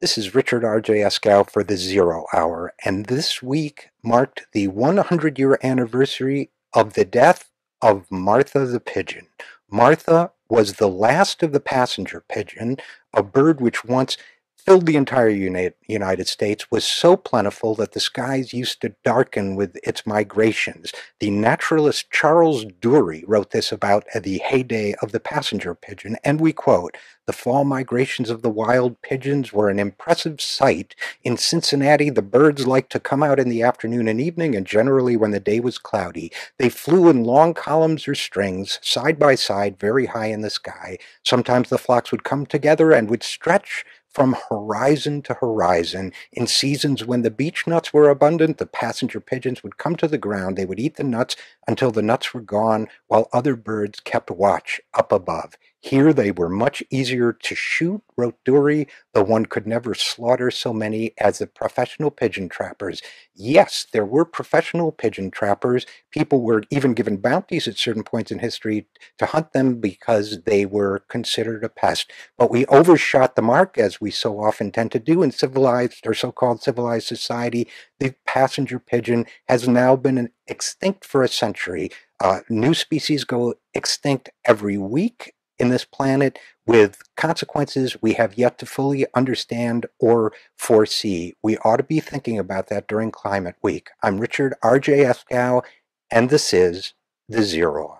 This is Richard R.J. Eskow for The Zero Hour, and this week marked the 100-year anniversary of the death of Martha the Pigeon. Martha was the last of the passenger pigeon, a bird which once filled the entire United States, was so plentiful that the skies used to darken with its migrations. The naturalist Charles Dury wrote this about the heyday of the passenger pigeon, and we quote, "The fall migrations of the wild pigeons were an impressive sight. In Cincinnati, the birds liked to come out in the afternoon and evening, and generally when the day was cloudy. They flew in long columns or strings, side by side, very high in the sky. Sometimes the flocks would come together and would stretch from horizon to horizon. In seasons when the beechnuts were abundant, the passenger pigeons would come to the ground. They would eat the nuts until the nuts were gone, while other birds kept watch up above. Here they were much easier to shoot," wrote Dury, "though one could never slaughter so many as the professional pigeon trappers." Yes, there were professional pigeon trappers. People were even given bounties at certain points in history to hunt them because they were considered a pest. But we overshot the mark, as we so often tend to do in civilized or so-called civilized society. The passenger pigeon has now been extinct for a century. New species go extinct every week in this planet, with consequences we have yet to fully understand or foresee. We ought to be thinking about that during Climate Week. I'm Richard R.J. Eskow, and this is The Zero Hour.